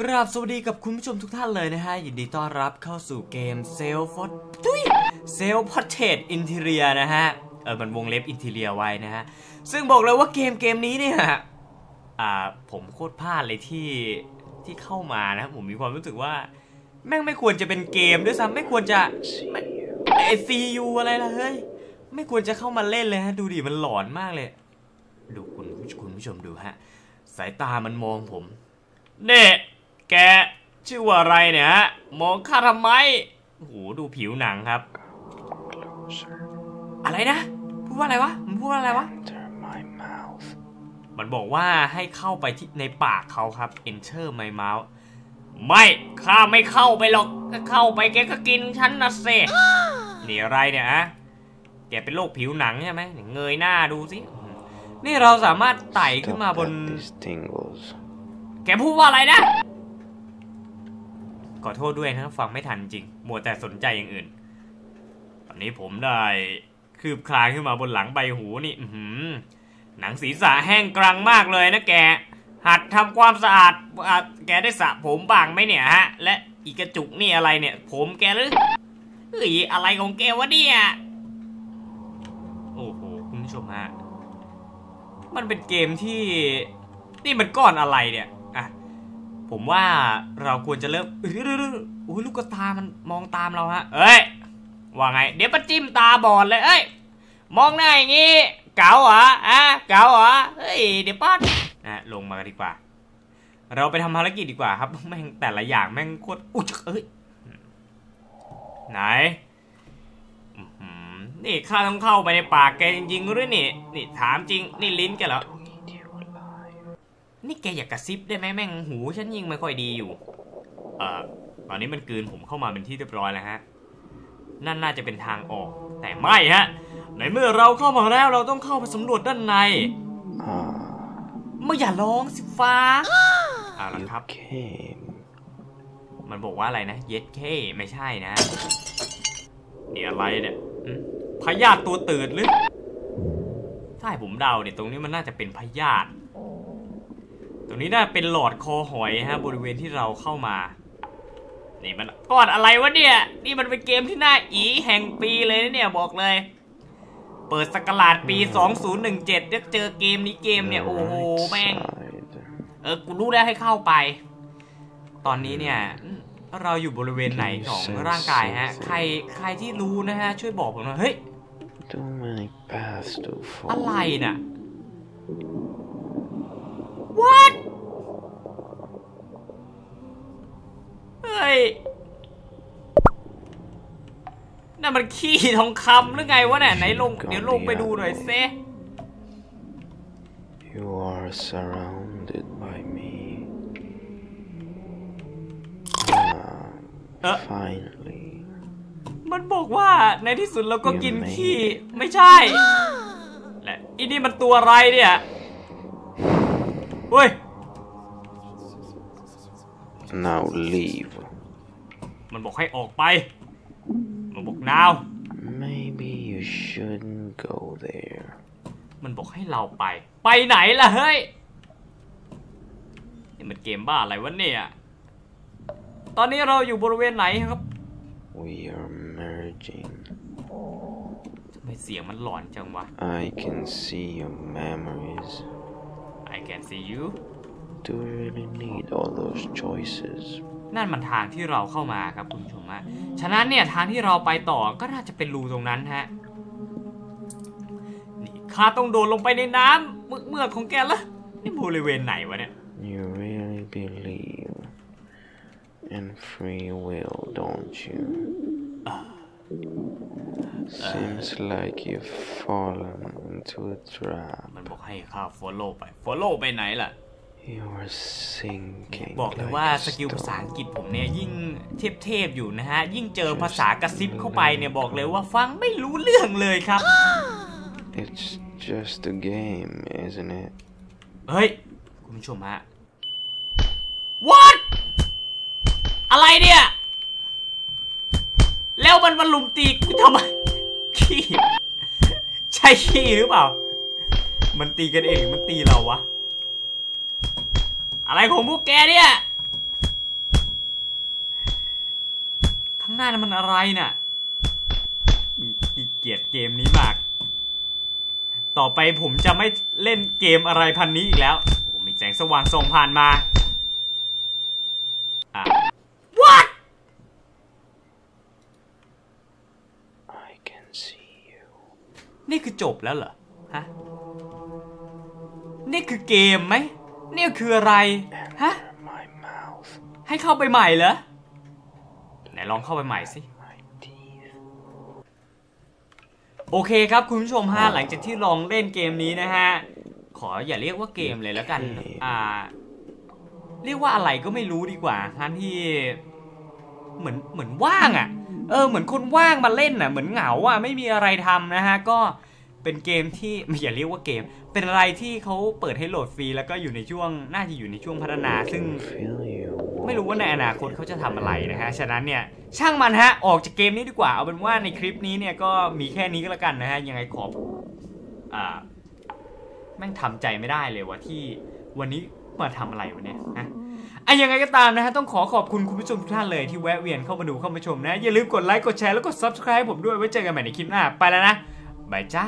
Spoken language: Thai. กราบสวัสดีกับคุณผู้ชมทุกท่านเลยนะฮะยินดีต้อนรับเข้าสู่เกมSelf-Portrait Interior นะฮะมันวงเล็บ Interior ไว้นะฮะซึ่งบอกเลยว่าเกมนี้เนี่ยผมโคตรพลาดเลยที่เข้ามานะผมมีความรู้สึกว่าแม่งไม่ควรจะเป็นเกมด้วยซ้ำไม่ควรจะCU อะไรล่ะเฮ้ยไม่ควรจะเข้ามาเล่นเลยฮะดูดิมันหลอนมากเลยดูคุณผู้ชมดูฮะสายตามันมองผมเน่แกชื่อว่าอะไรเนี่ยฮะมองข้าทำไมโอ้โหดูผิวหนังครับอะไรนะพูดว่าอะไรวะมันพูดว่าอะไรวะมันบอกว่าให้เข้าไปที่ในปากเขาครับ enter my mouth ไม่ข้าไม่เข้าไปหรอกถ้าเข้าไปแกก็กินฉันนะเซ่นี่อะไรเนี่ยฮะแกเป็นโรคผิวหนังใช่ไหมเงยหน้าดูสินี่เราสามารถไต่ขึ้นมาบนแกพูดว่าอะไรนะขอโทษด้วยนะฟังไม่ทันจริงมัวแต่สนใจอย่างอื่นตอนนี้ผมได้คืบคลานขึ้นมาบนหลังใบหูนี่หนังศีรษะแห้งกรังมากเลยนะแกหัดทำความสะอาดแกได้สระผมบ้างไหมเนี่ยฮะและอีกระจุกนี่อะไรเนี่ยผมแกหรือเฮ้ยอะไรของแกวะเนี่ยโอ้โหคุณผู้ชมฮะมันเป็นเกมที่นี่มันก้อนอะไรเนี่ยอ่ะผมว่าเราควรจะเริ่มโอ้ยลูกตามันมองตามเราฮะเอ้ยว่าไงเดี๋ยวประจิ้มตาบอดเลยเอ้ยมองหน้าอย่างงี้เก๋าเหรออ่ะเก๋าเหรอเฮ้ยเดี๋ยวป้อนนะลงมาดีกว่าเราไปทำภารกิจดีกว่าครับแม่งแต่ละอย่างแม่งโคตรอุ๊ยเอ้ยไหนนี่ข้าต้องเข้าไปในปากแกจริงๆหรือนี่นี่ถามจริงนี่ลิ้นแกเหรอนี่แกอยากกระซิบได้ไหมแม่งหูฉันยิงไม่ค่อยดีอยู่ตอนนี้มันกลืนผมเข้ามาเป็นที่เรียบร้อยแล้วฮะนั่นน่าจะเป็นทางออกแต่ไม่ฮะในเมื่อเราเข้ามาแล้วเราต้องเข้าไปสำรวจด้านในไม่อย่าร้องสิฟ้าเอาล่ะครับมันบอกว่าอะไรนะเย็ดเคไม่ใช่นะนี่อะไรเนี่ยพยาธิตัวตืดหรือใช่ผมเดาเนี่ยตรงนี้มันน่าจะเป็นพยาธิตรงนี้น่าเป็นหลอดคอหอยฮะบริเวณที่เราเข้ามานี่มันก้อนอะไรวะเนี่ยนี่มันเป็นเกมที่น่าอีแห่งปีเลยนะเนี่ยบอกเลยเปิดศักราชปี2017แล้วเจอเกมนี้เกมเนี่ยโอ้โหแม่งกูรู้แล้วให้เข้าไปตอนนี้เนี่ยเราอยู่บริเวณไหนของร่างกายฮะใครที่รู้นะฮะช่วยบอกผมหน่อยเฮ้ยอะไรน่ะWhat เฮ้ยนั่นมันขี้ทองคำหรือไงวะเนี่ยไหนลงเดี๋ยวลงไปดูหน่อยเซ You are surrounded by me Finally มันบอกว่าในที่สุดเราก็กินขี้ไม่ใช่และอีนี่มันตัวอะไรเนี่ยเฮ้ย now leave มันบอกให้ออกไปมันบอก now maybe you shouldn't go there มันบอกให้เราไปไหนล่ะเฮ้ยนี่มันเกมบ้าอะไรวะเนี่ยตอนนี้เราอยู่บริเวณไหนครับ we are merging ทำไมเสียงมันหลอนจังวะ I can see your memories I can see you. Do you really need all those choices? นั่นมันทางที่เราเข้ามาครับคุณผู้ชมฮะฉะนั้นเนี่ยทางที่เราไปต่อก็น่าจะเป็นรูตรงนั้นฮะนี่ข้าต้องโดดลงไปในน้ำเมื่อของแกละนี่บริเวณไหนวะเนี่ย You really believe in free will, don't you? Seems like you've fallen into a trap. มันบอกให้ข้า follow ไป follow ไปไหนล่ะ You are sinking. บอกเลยว่าสกิลภาษาอังกฤษผมเนี่ยยิ่งเทพอยู่นะฮะยิ่งเจอภาษากระซิบเข้าไปเนี่ยบอกเลยว่าฟังไม่รู้เรื่องเลยครับ It's just a game, isn't it? เฮ้ยคุณผู้ชมฮะ What อะไรเนี่ยแล้วมันมาลุมตีกูทำไมขี้ใช่ขี้หรือเปล่ามันตีกันเองมันตีเราวะอะไรของพวกแกเนี่ย หน้ามันอะไรน่ะขี้เกียจเกมนี้มากต่อไปผมจะไม่เล่นเกมอะไรพันนี้อีกแล้วผมมีแสงสว่างส่องผ่านมาWhat I can see you นี่คือจบแล้วเหรอฮะนี่คือเกมไหมนี่คืออะไรฮะให้เข้าไปใหม่เหรอไหนลองเข้าไปใหม่สิโอเคครับคุณผู้ชมฮะหลังจากที่ลองเล่นเกมนี้นะฮะขออย่าเรียกว่าเกมเลยแล้วกันเรียกว่าอะไรก็ไม่รู้ดีกว่าท่านที่เหมือนว่างอ่ะเหมือนคนว่างมาเล่นอ่ะเหมือนเหงาอ่ะไม่มีอะไรทำนะฮะก็เป็นเกมที่อย่าเรียกว่าเกมเป็นอะไรที่เขาเปิดให้โหลดฟรีแล้วก็อยู่ในช่วงน่าจะอยู่ในช่วงพัฒนาซึ่งไม่รู้ว่าในอนาคตเขาจะทำอะไรนะฮะฉะนั้นเนี่ยช่างมันฮะออกจากเกมนี้ดีกว่าเอาเป็นว่าในคลิปนี้เนี่ยก็มีแค่นี้ก็แล้วกันนะฮะยังไงขอบแม่งทำใจไม่ได้เลยว่าที่วันนี้มาทำอะไรวะเนี่ยนะยังไงก็ตามนะฮะต้องขอบคุณคุณผู้ชมทุกท่านเลยที่แวะเวียนเข้ามาดูเข้ามาชมนะอย่าลืมกดไลค์กดแชร์แล้วกด Subscribe ผมด้วยไว้เจอกันใหม่ในคลิปหน้าไปแล้วนะบายจ้า